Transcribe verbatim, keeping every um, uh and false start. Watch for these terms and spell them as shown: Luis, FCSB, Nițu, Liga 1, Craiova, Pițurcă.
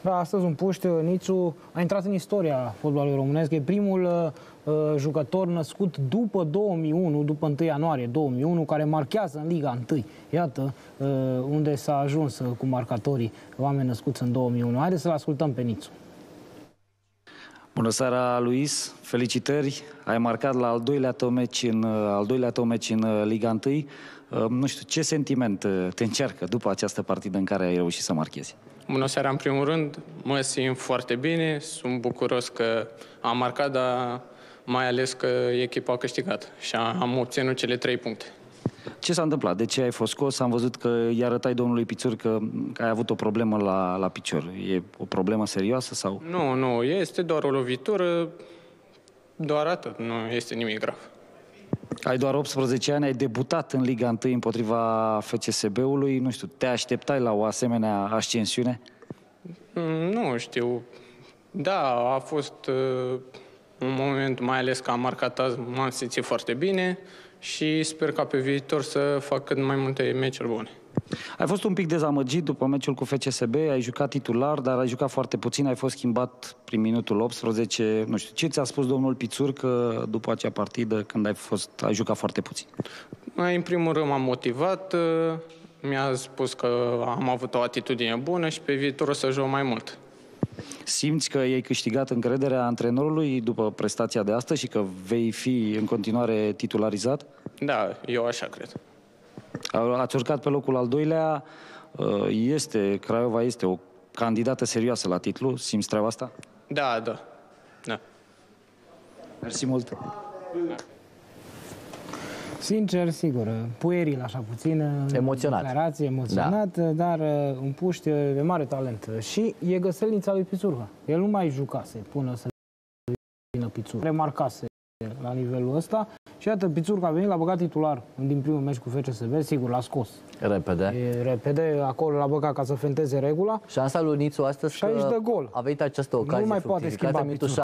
Da, astăzi un puști, Nițu, a intrat în istoria fotbalului românesc. E primul uh, jucător născut după două mii unu, după întâi ianuarie două mii unu, care marchează în Liga unu. Iată uh, unde s-a ajuns cu marcatorii oameni născuți în două mii unu. Haideți să-l ascultăm pe Nițu. Bună seara, Luis! Felicitări! Ai marcat la al doilea tău meci în, al doilea tău meci în Liga unu. Nu știu, ce sentiment te încearcă după această partidă în care ai reușit să marchezi? Bună seara, în primul rând. Mă simt foarte bine, sunt bucuros că am marcat, dar mai ales că echipa a câștigat și am obținut cele trei puncte. Ce s-a întâmplat? De ce ai fost scos? Am văzut că îi arătai domnului Pițurcă că ai avut o problemă la, la picior. E o problemă serioasă sau? Nu, nu, este doar o lovitură, doar atât, nu este nimic grav. Ai doar optsprezece ani, ai debutat în Liga unu împotriva F C S B-ului, nu știu, te așteptai la o asemenea ascensiune? Nu știu, da, a fost uh, un moment, mai ales că am marcat azi, m-am simțit foarte bine și sper ca pe viitor să fac cât mai multe meciuri bune. Ai fost un pic dezamăgit după meciul cu F C S B, ai jucat titular, dar ai jucat foarte puțin, ai fost schimbat prin minutul optsprezece, nu știu, ce ți-a spus domnul Pițurcă după acea partidă când ai, fost, ai jucat foarte puțin? În primul rând m-am motivat, mi-a spus că am avut o atitudine bună și pe viitor o să joc mai mult. Simți că ai câștigat încrederea antrenorului după prestația de astăzi și că vei fi în continuare titularizat? Da, eu așa cred. Ați urcat pe locul al doilea, este, Craiova este o candidată serioasă la titlu, simți treaba asta? Da, da. da. Mersi mult! Da. Sincer, sigur, pueril așa puțin, emoționat, declarație, emoționat da. Dar un puști de mare talent. Și e găselnița lui Pițurcă. El nu mai jucase până să vină Pițurcă. Remarcase la nivelul ăsta. Și iată, Pițurcă a venit, l-a băgat titular din primul meci cu F C S B, sigur, l-a scos. Repede. E, repede, acolo l-a băgat ca să fenteze regula. Șansa lui Nițu astăzi și că a venit această ocazie. Nu mai poate schimba Pițurcă.